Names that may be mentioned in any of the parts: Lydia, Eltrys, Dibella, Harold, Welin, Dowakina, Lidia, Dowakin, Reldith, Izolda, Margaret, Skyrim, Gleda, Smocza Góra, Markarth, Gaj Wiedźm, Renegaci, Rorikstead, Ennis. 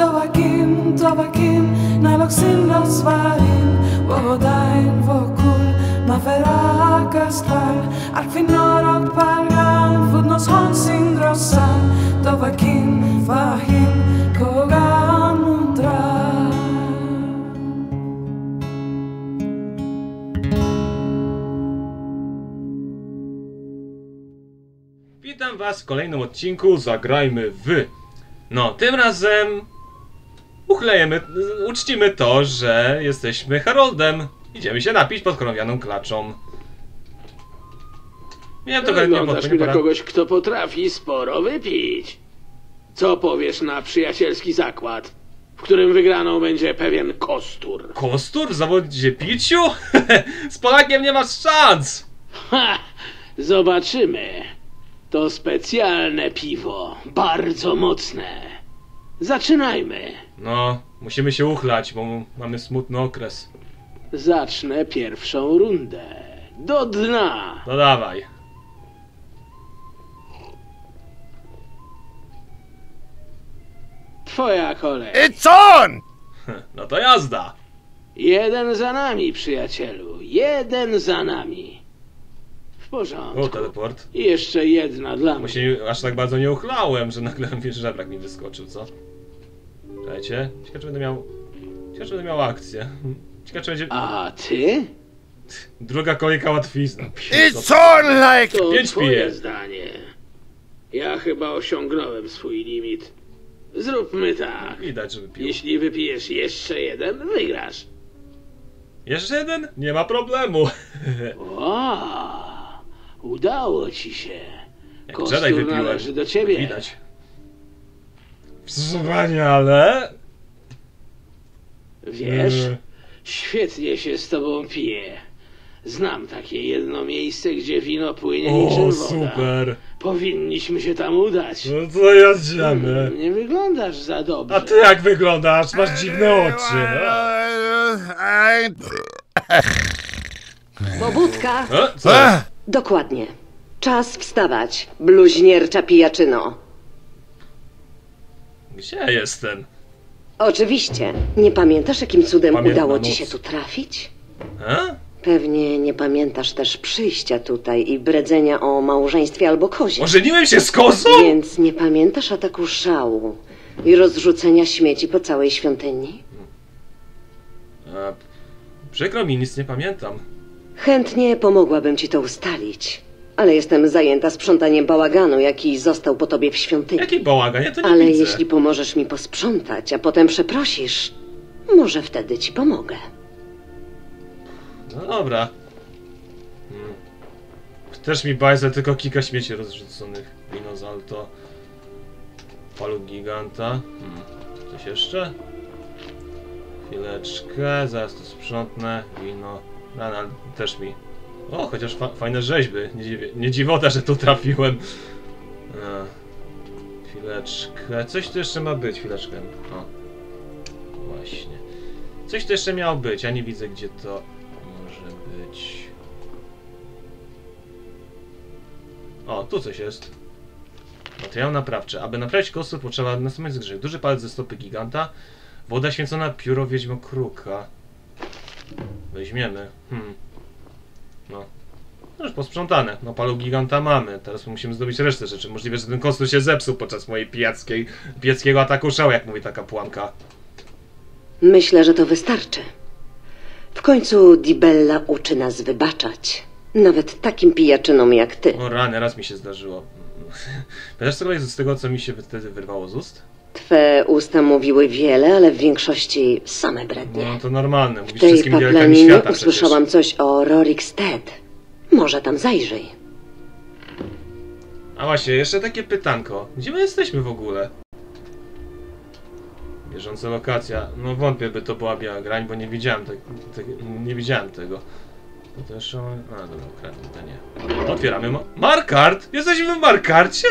Dowakin, Dowakin, najloksin loswarin, wołodain wokul, maferakastal, arfinorok palgan, wudnos honsin grossan, Dowakin, fahin, kogan mundra. Witam was w kolejnym odcinku Zagrajmy w... No, tym razem... uczcimy to, że jesteśmy Haroldem. Idziemy się napić pod chorowianą klaczą. Miałem to nie na kogoś, kto potrafi sporo wypić. Co powiesz na przyjacielski zakład, w którym wygraną będzie pewien kostur? Kostur? W zawodzie piciu? Z Polakiem nie masz szans! Ha! Zobaczymy. To specjalne piwo, bardzo mocne. Zaczynajmy. No, musimy się uchlać, bo mamy smutny okres. Zacznę pierwszą rundę. Do dna. No dawaj. Twoja kolej. It's on! No to jazda. Jeden za nami, przyjacielu. Jeden za nami. W porządku. O, teleport. I jeszcze jedna dla mnie. Bo się aż tak bardzo nie uchlałem, że nagle żebrak mi wyskoczył, co? Czekajcie. Ciekawe, czy będę miał... Ciekawe, czy będę miał akcję. Ciekawe, czy będzie... A ty? Druga kolejka łatwizna. It's all like... To twoje zdanie. Ja chyba osiągnąłem swój limit. Zróbmy tak. Widać, że wypił. Jeśli wypijesz jeszcze jeden, wygrasz. Jeszcze jeden? Nie ma problemu. Wow. Udało ci się. Kostur należy do ciebie. Widać. Wspaniale. Wiesz, świetnie się z tobą pije. Znam takie jedno miejsce, gdzie wino płynie niczym woda. Super. Powinniśmy się tam udać. No to jedziemy. Nie wyglądasz za dobrze. A ty jak wyglądasz? Masz dziwne oczy. Pobudka. Co? Dokładnie. Czas wstawać, bluźniercza pijaczyno. Gdzie jestem? Oczywiście. Nie pamiętasz, jakim cudem udało ci się tu trafić? A? Pewnie nie pamiętasz też przyjścia tutaj i bredzenia o małżeństwie albo kozie. Ożeniłem się z kozą? Więc nie pamiętasz ataku szału i rozrzucenia śmieci po całej świątyni? Przykro mi, nic nie pamiętam. Chętnie pomogłabym ci to ustalić, ale jestem zajęta sprzątaniem bałaganu, jaki został po tobie w świątyni. Jaki bałagan? Ja to nie widzę. Ale jeśli pomożesz mi posprzątać, a potem przeprosisz, może wtedy ci pomogę. No dobra. Też mi bajzę, tylko kilka śmieci rozrzuconych. Wino z Alto. Palu giganta. Coś jeszcze? Chwileczkę, zaraz to sprzątnę. Wino. Rana też mi... O, chociaż fajne rzeźby. Nie dziwota, że tu trafiłem. Chwileczkę. Coś tu jeszcze ma być. Chwileczkę. O. Właśnie. Coś tu jeszcze miało być. Ja nie widzę, gdzie to może być. O, tu coś jest. Materiał naprawczy. Aby naprawić kostur, potrzeba następnych zgrzech. Duży palec ze stopy giganta. Woda święcona, pióro wiedźmokruka. Weźmiemy. No. No już posprzątane. No palu giganta mamy. Teraz musimy zdobyć resztę rzeczy. Możliwe, że ten kostur się zepsuł podczas mojej pijackiego ataku szału, jak mówi ta kapłanka. Myślę, że to wystarczy. W końcu Dibella uczy nas wybaczać. Nawet takim pijaczynom jak ty. O rany, raz mi się zdarzyło. Wiesz co jest z tego, co mi się wtedy wyrwało z ust? Twe usta mówiły wiele, ale w większości same brednie. No to normalne, mówisz wszystkim wielkami świata. Usłyszałam coś o Rorikstead. Może tam zajrzyj. A właśnie, jeszcze takie pytanko. Gdzie my jesteśmy w ogóle? Bieżąca lokacja. No wątpię, by to była biała grań, bo nie widziałem, nie widziałem tego. To też... A, dobra, ukradnę, to nie. Otwieramy Markarth! Jesteśmy w Markarcie?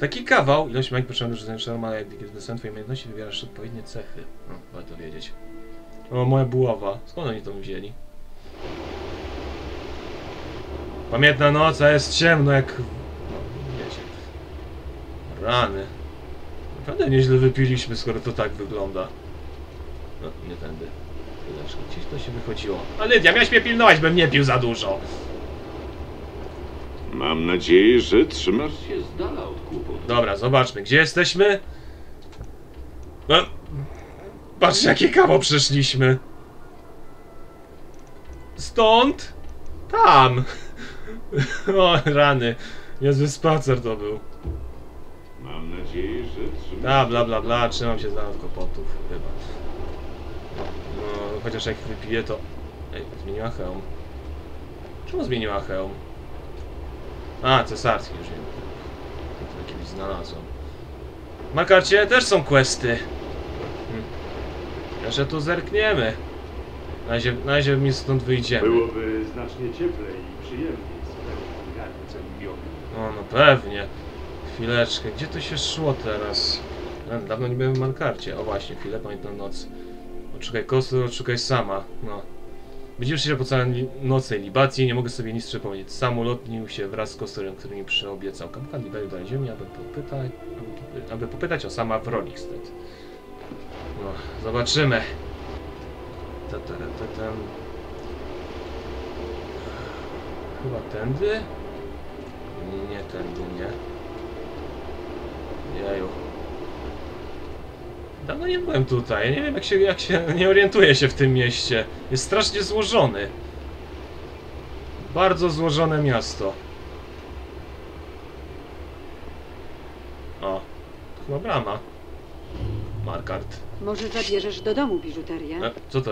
Taki kawał, ilość magii potrzebna do rzucenia normalnie, jak występem twojej umiejętności wybierasz odpowiednie cechy. No, warto wiedzieć. O, moja buława. Skąd oni to wzięli? Pamiętna noc, a jest ciemno jak... No, wiecie. Rany. Naprawdę nieźle wypiliśmy, skoro to tak wygląda. No, nie tędy. Chwileczkę, gdzieś to się wychodziło. A Lydia, miałaś mnie pilnować, bym nie pił za dużo. Mam nadzieję, że trzymasz się z dala od kłopotów. Dobra, zobaczmy, gdzie jesteśmy. No, patrz, jakie kawał przeszliśmy. Stąd? Tam. O, rany. Niezły spacer to był. Mam nadzieję, że trzymam... Bla bla bla, trzymam się z dala od kłopotów, chyba. No, chociaż jak wypiję to... Ej, zmieniła hełm. Czemu zmieniła hełm? A, cesarski już wiem. To kiedyś znalazłem. W Markarcie też są questy. Jeszcze tu zerkniemy. Na razie mi stąd wyjdziemy. Byłoby znacznie cieplej i przyjemniej z pełnym garncem. O, no pewnie. Chwileczkę, gdzie to się szło teraz? Dawno nie byłem w Markarcie. O właśnie, chwilę, pamiętam noc. Odszukaj kostur, odszukaj sama. No. Budzisz się po całej nocnej libacji, nie mogę sobie nic przypomnieć. Sam ulotnił się wraz z kosturem, który mi przyobiecał. Kampkan Dibella do ziemi, aby popytać o sama w Rorikstead. No, zobaczymy. Chyba tędy? Nie, tędy nie. Jaju. Dawno nie byłem tutaj, nie wiem jak się nie orientuję się w tym mieście. Jest strasznie złożony. Bardzo złożone miasto. O, to chyba brama. Markarth. Może zabierzesz do domu biżuterię? Co to?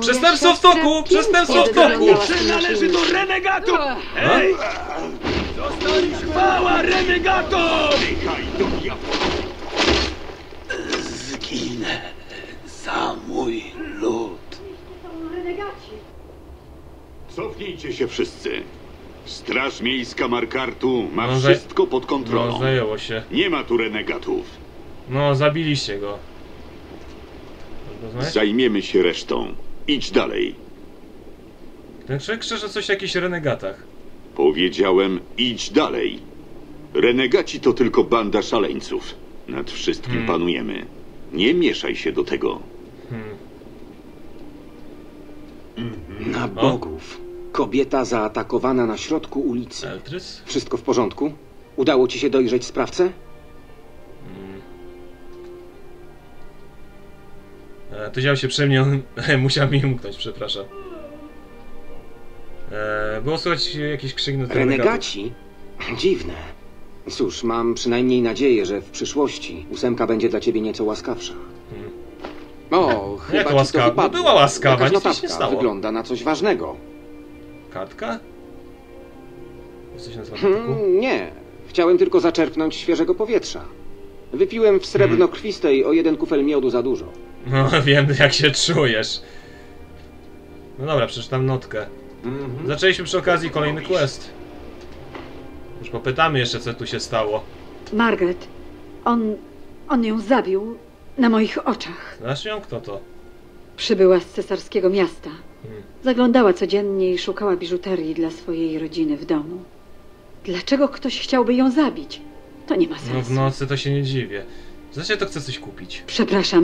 Przestępstwo w toku! Przestępstwo w toku! Przynależy do renegatów! Ej! Zostali chwała renegatom! Zginę za mój lud. Cofnijcie się wszyscy. Straż Miejska Markartu ma wszystko pod kontrolą. No, zajęło się. Nie ma tu renegatów. No, zabiliście go. Zajmiemy się resztą. Idź dalej. Ten człowiek krzyczy coś o jakichś renegatach. Powiedziałem, idź dalej. Renegaci to tylko banda szaleńców. Nad wszystkim panujemy. Nie mieszaj się do tego. Na bogów. Kobieta zaatakowana na środku ulicy. Eltrys? Wszystko w porządku? Udało ci się dojrzeć sprawcę? To działo się przy mnie, on musiał mi umknąć, przepraszam. Było słychać jakieś krzyki. Renegaci? Dziwne. Cóż, mam przynajmniej nadzieję, że w przyszłości 8 będzie dla ciebie nieco łaskawsza. O, chyba to łaskawa. No była łaskawa, nic się nie stało. Wygląda na coś ważnego. Kartka? Coś na nie, chciałem tylko zaczerpnąć świeżego powietrza. Wypiłem w srebrnokrwistej o 1 kufel miodu za dużo. No, wiem jak się czujesz. No dobra, przeczytam notkę. Zaczęliśmy przy okazji kolejny quest. Już popytamy jeszcze, co tu się stało. Margaret, on ją zabił na moich oczach. Znasz ją? Kto to? Przybyła z cesarskiego miasta. Zaglądała codziennie i szukała biżuterii dla swojej rodziny w domu. Dlaczego ktoś chciałby ją zabić? To nie ma sensu. No w nocy to się nie dziwię. Znaczy, to chcę coś kupić. Przepraszam,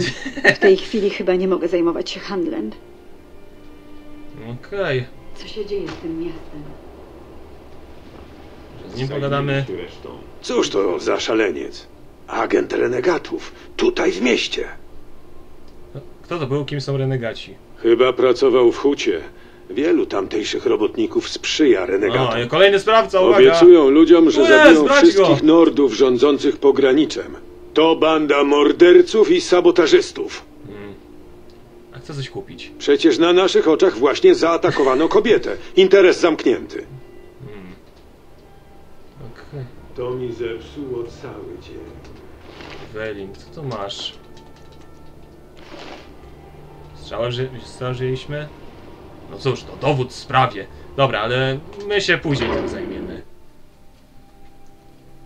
w tej chwili chyba nie mogę zajmować się handlem. Okej. Co się dzieje z tym miastem? Nie pogadamy. Cóż to za szaleniec? Agent renegatów. Tutaj w mieście. Kto to był? Kim są renegaci? Chyba pracował w hucie. Wielu tamtejszych robotników sprzyja renegatom. O, kolejny sprawca, uwaga! Obiecują ludziom, że zabiją wszystkich nordów rządzących pograniczem. To banda morderców i sabotażystów. A chcę coś kupić. Przecież na naszych oczach właśnie zaatakowano kobietę. Interes zamknięty. To mi zepsuło cały dzień. Welin, co to masz? Strzeliliśmy? No cóż, to dowód w sprawie. Dobra, ale my się później tym zajmiemy.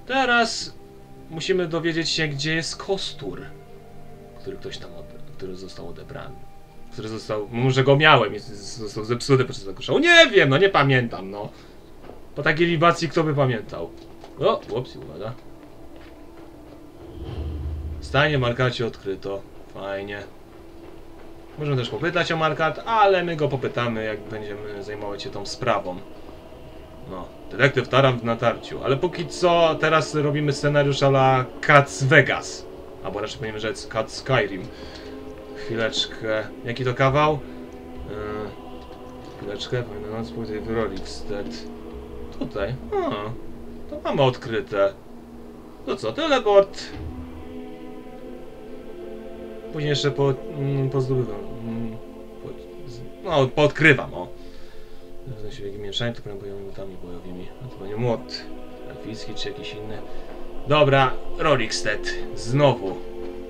Teraz musimy dowiedzieć się, gdzie jest kostur, który ktoś tam który został odebrany. Który został... Może go miałem, został zepsuty podczas zakuszał. Nie wiem, no nie pamiętam, no. Po takiej libacji kto by pamiętał? O, uwaga. Stajnie Markarcie odkryto. Fajnie. Możemy też popytać o Markarth, ale my go popytamy, jak będziemy zajmować się tą sprawą. No, detektyw Taran w natarciu. Ale póki co, teraz robimy scenariusz a la Cats Vegas. Albo raczej powinien rzec Cats Skyrim. Chwileczkę. Jaki to kawał? Chwileczkę. Powinna nas pójść w Rorikstead. Tutaj. A, to mamy odkryte. No co, teleport. Później jeszcze pozdobywam. No, podkrywam, o. W sensie w jakim mieszaniu, tylko minutami bojowymi. A to będzie młot elficki czy jakiś inny. Dobra, Rorikstead. Znowu.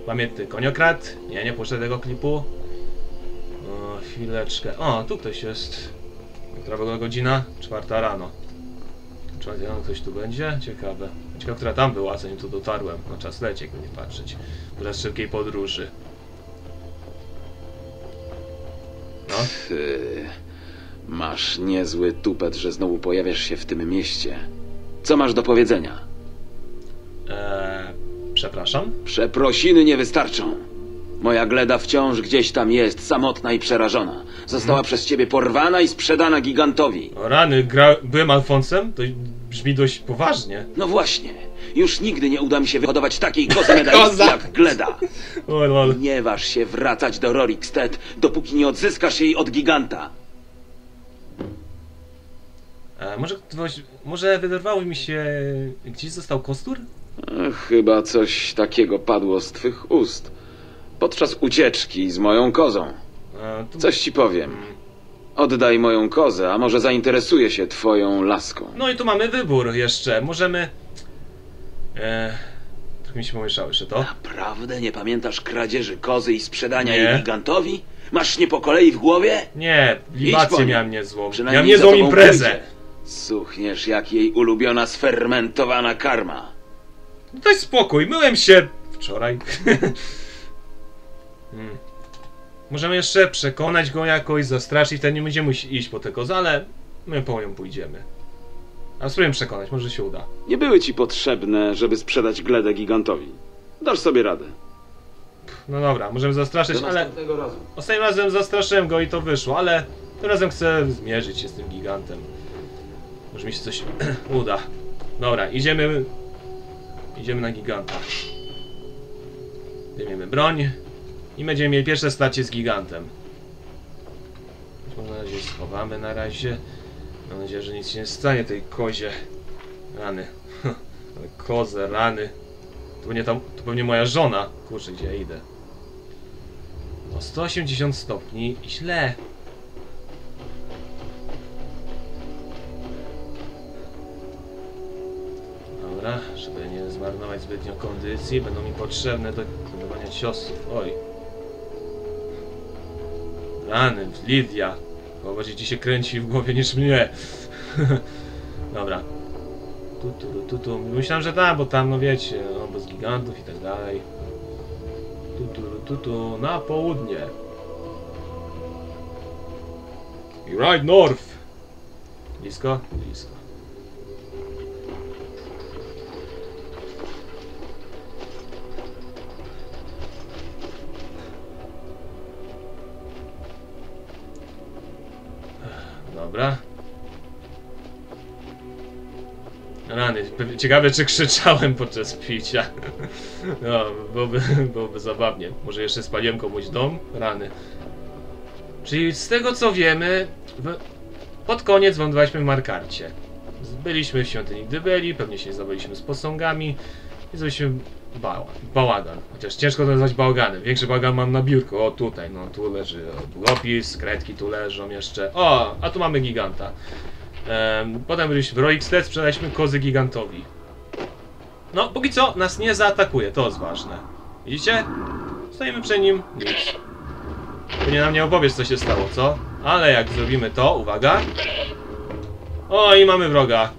Pamiętny koniokrat. Nie, nie puszczę tego klipu. O, chwileczkę. O, tu ktoś jest. Która była godzina? 4 rano. 4 rano ktoś tu będzie? Ciekawe. Ciekawe, która tam była, zanim tu dotarłem. No czas leci, jakby nie patrzeć. Podczas szybkiej podróży. No. Ty, masz niezły tupet, że znowu pojawiasz się w tym mieście. Co masz do powiedzenia? Przepraszam? Przeprosiny nie wystarczą. Moja Gleda wciąż gdzieś tam jest, samotna i przerażona. Została przez ciebie porwana i sprzedana gigantowi. O rany, byłem Alfonsem? To brzmi dość poważnie. No właśnie. Już nigdy nie uda mi się wyhodować takiej kozy medalistki jak Gleda. Nie waż się wracać do Rorikstead, dopóki nie odzyskasz jej od giganta. Może wyderwało mi się... Gdzieś został kostur? Chyba coś takiego padło z twych ust. Podczas ucieczki z moją kozą. Coś ci powiem. Oddaj moją kozę, a może zainteresuje się twoją laską. No i tu mamy wybór jeszcze. Możemy... Trochę mi się pomieszało jeszcze to. Naprawdę nie pamiętasz kradzieży kozy i sprzedania jej gigantowi? Masz nie po kolei w głowie? Nie, libację miałem niezłą. Miałem niezłą imprezę. Suchniesz jak jej ulubiona sfermentowana karma. No daj spokój, myłem się... wczoraj. Możemy jeszcze przekonać go jakoś, zastraszyć, ten nie będziemy iść po te kozy, ale my po nią pójdziemy. A spróbujemy przekonać, może się uda. Nie były ci potrzebne, żeby sprzedać Gledę gigantowi. Dasz sobie radę. No dobra, możemy zastraszyć, ale... Ostatnim razem zastraszyłem go i to wyszło, ale tym razem chcę zmierzyć się z tym gigantem. Może mi się coś uda. Dobra, idziemy... Idziemy na giganta. Zdejmiemy broń. I będziemy mieli pierwsze starcie z gigantem. Na razie schowamy na razie. Mam nadzieję, że nic się nie stanie tej kozie. Rany. Ale koze, rany. To pewnie moja żona. Kurczę, gdzie ja idę. No 180 stopni i źle. Dobra, żeby nie zmarnować zbytnio kondycji, będą mi potrzebne do kierowania ciosów. Oj. Rany, Lidia. Chyba bardziej ci się kręci w głowie niż mnie. Dobra. Tu. Myślałem, że tam, bo tam, no wiecie, no, bez gigantów i tak dalej. Tu. Na południe. I right north. Blisko? Blisko. Dobra. Rany. Ciekawe, czy krzyczałem podczas picia. No, byłoby zabawnie. Może jeszcze spaliłem komuś dom? Rany. Czyli z tego, co wiemy, pod koniec wądrowaliśmy w Markarcie. Byliśmy w świątyni Dibelli, pewnie się zabraliśmy z posągami i zrobiliśmy bałagan. Chociaż ciężko to nazwać bałaganem. Większy bałagan mam na biurku. O, tutaj, no tu leży długopis, kredki tu leżą jeszcze. O, a tu mamy giganta. Potem byliśmy w Rorikstead, sprzedaliśmy kozy gigantowi. No, póki co nas nie zaatakuje, to jest ważne. Widzicie? Stoimy przy nim, nic. Pewnie nam nie opowiesz, co się stało, co? Ale jak zrobimy to, uwaga. O, i mamy wroga.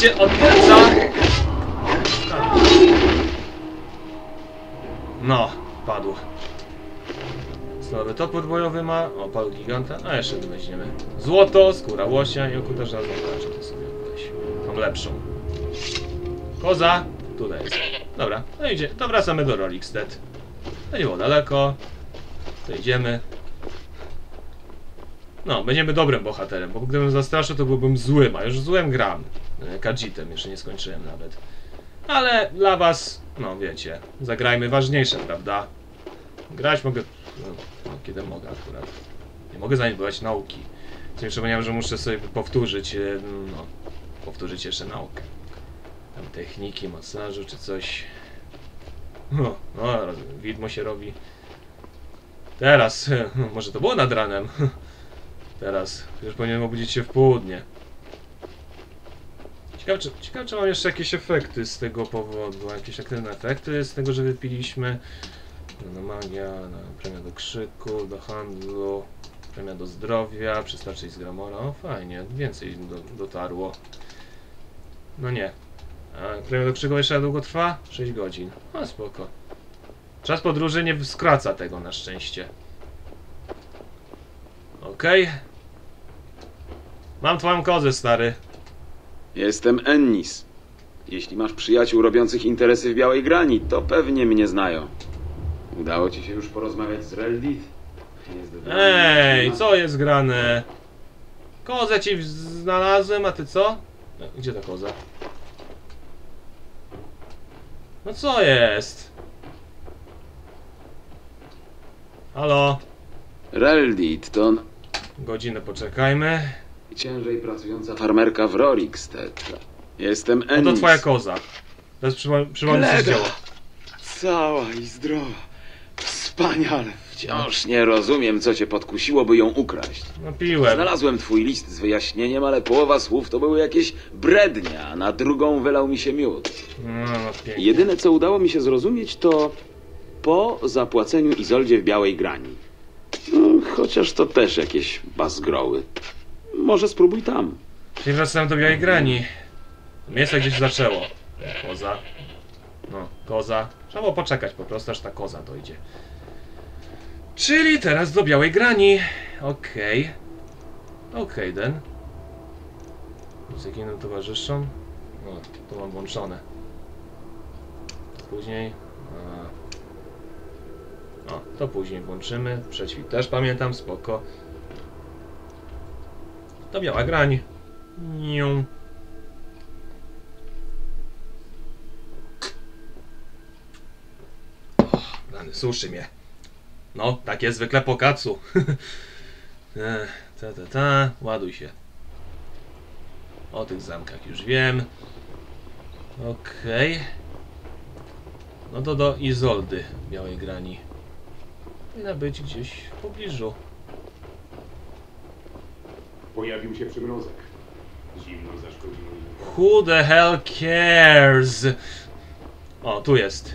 Cię odpędza. padło. Słaby topór bojowy ma. O, palu giganta. A jeszcze tu weźmiemy. Złoto, skóra łosia i okuta żelazną tarczę. To sobie weź. Mam lepszą. Koza. Tutaj jest. Dobra, no idzie. To wracamy do Rorikstead. To nie było daleko. To idziemy. No, będziemy dobrym bohaterem, bo gdybym zastraszył, to byłbym złym, a już złym gram. Kadzitem, jeszcze nie skończyłem nawet. Ale dla was, no wiecie, zagrajmy ważniejsze, prawda? Grać mogę... No, kiedy mogę akurat. Nie mogę zaniedbywać nauki. Co mi przypomniałem, że muszę sobie powtórzyć, no... Powtórzyć jeszcze naukę. Tam techniki, masażu czy coś. No, no, widmo się robi. Teraz, może to było nad ranem. Teraz, już powinienem obudzić się w południe. Ciekawe, czy mam jeszcze jakieś efekty z tego powodu. Jakieś aktywne efekty z tego, że wypiliśmy. No, magia, no, premia do krzyku, do handlu, premia do zdrowia, przystarczyć z Gramora. O, fajnie, więcej dotarło. No nie. A premia do krzyku jeszcze długo trwa? 6 godzin. O, spoko. Czas podróży nie skraca tego na szczęście. Okej. Mam twoją kozę, stary. Jestem Ennis. Jeśli masz przyjaciół robiących interesy w Białej Grani, to pewnie mnie znają. Udało ci się już porozmawiać z Reldith? Ej, co jest grane? Kozę ci znalazłem, a ty co? Gdzie ta koza? No co jest? Halo? Reldith to... Godzinę poczekajmy. Ciężej pracująca farmerka w Rorikstead. Jestem Ennis. No to twoja koza. Teraz przypomnę się dzieło. Cała i zdrowa. Wspaniale. Wciąż nie rozumiem, co cię podkusiło, by ją ukraść. No piłem. Znalazłem twój list z wyjaśnieniem, ale połowa słów to były jakieś brednia, a na drugą wylał mi się miód. No, jedyne, co udało mi się zrozumieć, to po zapłaceniu Izoldzie w Białej Grani. No, chociaż to też jakieś bazgroły. Może spróbuj tam. Czyli wracam do Białej Grani. Miejsce gdzieś zaczęło. Koza. No, koza. Trzeba było poczekać po prostu, aż ta koza dojdzie. Czyli teraz do Białej Grani. Okej. Okej, den. Z jakim towarzyszą? No, to mam włączone. Później... O, to później włączymy. Przećwit też pamiętam, spoko. To Biała Grań. Nią. Rany, suszy mnie. No, tak jest zwykle po kacu. Ładuj się. O tych zamkach już wiem. Okej. No to do Izoldy Białej Grani. Powinna być gdzieś w pobliżu. Pojawił się przymrozek. Zimno zaszkodziło. Who the hell cares? O, tu jest.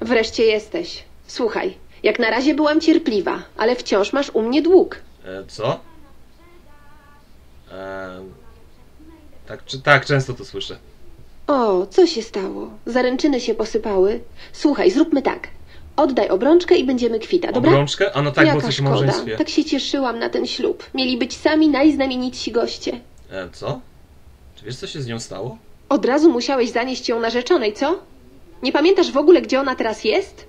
Wreszcie jesteś. Słuchaj, jak na razie byłam cierpliwa, ale wciąż masz u mnie dług. Co? Tak, często to słyszę. O, co się stało? Zaręczyny się posypały. Słuchaj, zróbmy tak. Oddaj obrączkę i będziemy kwita, dobra? Obrączkę? A no tak, bo coś w małżeństwie. Tak się cieszyłam na ten ślub. Mieli być sami najznamienitsi goście. Co? Czy wiesz, co się z nią stało? Od razu musiałeś zanieść ją narzeczonej, co? Nie pamiętasz w ogóle, gdzie ona teraz jest?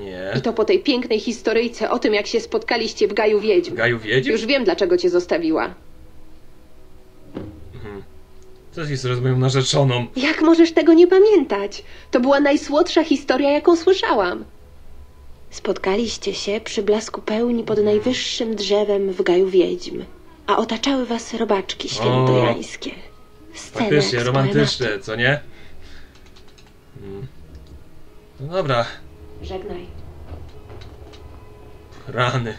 Nie. I to po tej pięknej historyjce o tym, jak się spotkaliście w Gaju Wiedźm. W Gaju Wiedźm? Już wiem, dlaczego cię zostawiła. Co jest z moją narzeczoną? Jak możesz tego nie pamiętać? To była najsłodsza historia, jaką słyszałam. Spotkaliście się przy blasku pełni pod najwyższym drzewem w Gaju Wiedźm, a otaczały was robaczki świętojańskie. Faktycznie, romantyczne, co nie? No dobra. Żegnaj. Rany.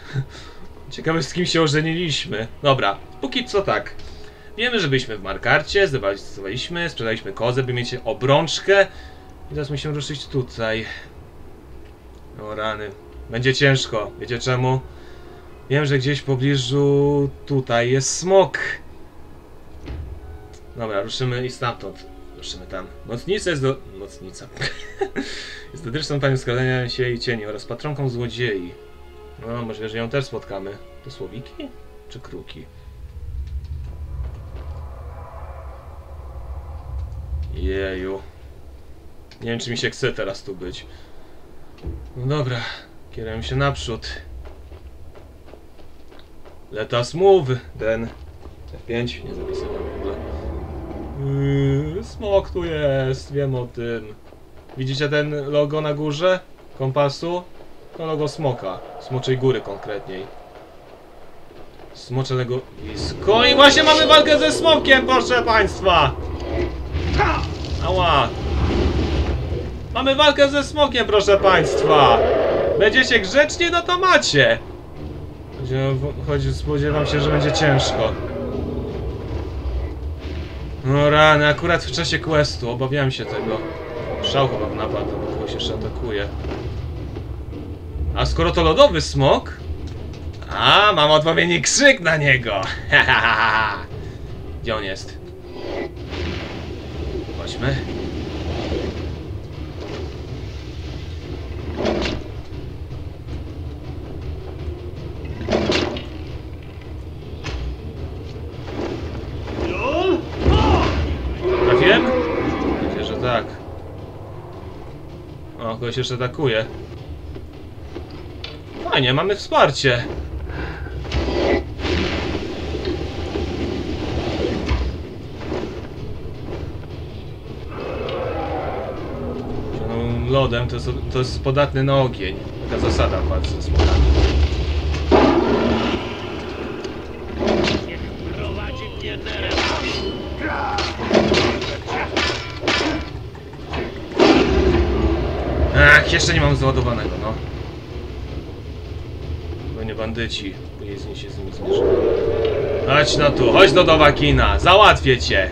Ciekawe, z kim się ożeniliśmy. Dobra, póki co tak. Wiemy, że byliśmy w Markarcie, zdewastowaliśmy, sprzedaliśmy kozę, by mieć obrączkę. I teraz musimy ruszyć tutaj. O rany. Będzie ciężko. Wiecie czemu? Wiem, że gdzieś w pobliżu tutaj jest smok. Dobra, ruszymy i stamtąd. Ruszymy tam. Nocnica jest do... Nocnica. Jest dotyczną tam skradania się i cieni oraz patronką złodziei. No, możliwe, że ją też spotkamy. To słowiki? Czy kruki? Jeju. Nie wiem, czy mi się chce teraz tu być. No dobra. Kierujemy się naprzód. Let us move. Ten... F5? Nie zapisałem w ogóle. Smok tu jest. Wiem o tym. Widzicie ten logo na górze? Kompasu? To logo smoka. Smoczej Góry konkretniej. Smocze legowisko. I właśnie mamy walkę ze smokiem, proszę państwa! Ała! Mamy walkę ze smokiem, proszę państwa! Będziecie grzeczni, no to macie! Spodziewam się, że będzie ciężko. No rany, akurat w czasie questu, obawiałem się tego. Szał chyba napadł, bo się jeszcze atakuje. A skoro to lodowy smok... A, mam odpowiedni krzyk na niego! Gdzie on jest? Chodźmy. Trafiłem? Myślę, że tak. O, kogoś jeszcze atakuje. Fajnie, mamy wsparcie. Lodem to jest podatny na ogień. Taka zasada bardzo smutna. Niech prowadzi mnie teraz. Jeszcze nie mam załadowanego, no. Bo nie bandyci. Później z nimi się zmierzę. Chodź no tu, chodź do Dowakina. Załatwię cię.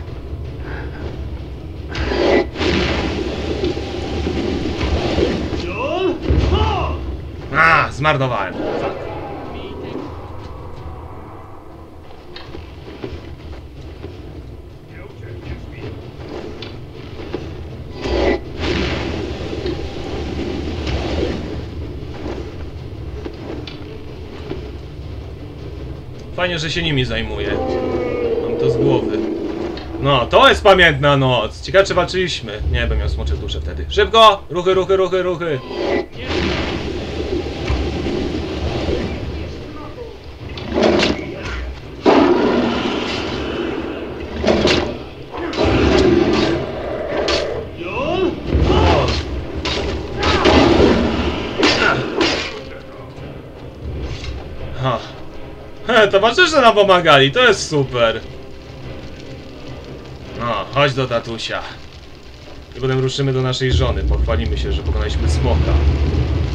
Zmarnowałem. Tak. Fajnie, że się nimi zajmuję. Mam to z głowy. No, to jest pamiętna noc. Ciekawe, czy walczyliśmy. Nie, bym miał smocze duszę wtedy. Szybko! Ruchy, ruchy, ruchy, ruchy! Towarzysze nam pomagali, to jest super. No, chodź do tatusia. I potem ruszymy do naszej żony, pochwalimy się, że pokonaliśmy smoka.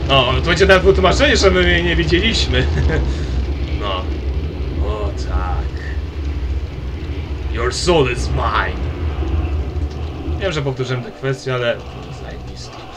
O, to będzie nawet wytłumaczenie, że my jej nie widzieliśmy. No. O tak. Your soul is mine. Wiem, że powtórzyłem tę kwestię, ale... Zajebiste.